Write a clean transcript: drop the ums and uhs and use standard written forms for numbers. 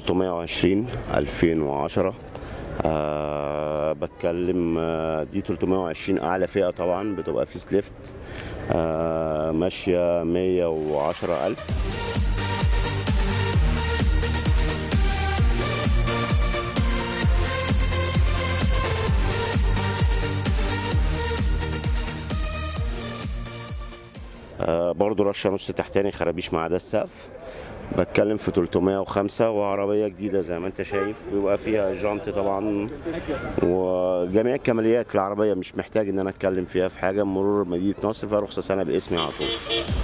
320 2010 بتكلم دي 320 اعلى فئه طبعا، بتبقى فيس ليفت ماشيه 110,000. برضو رشه نص تحتاني خرابيش مع ده السقف، بتكلم في 305، وعربيه جديده زي ما انت شايف، بيبقى فيها جنط طبعا وجميع الكماليات. العربيه مش محتاج ان انا اتكلم فيها في حاجه، مرور مدينه نصر فيها رخصه سنه باسمي على طول.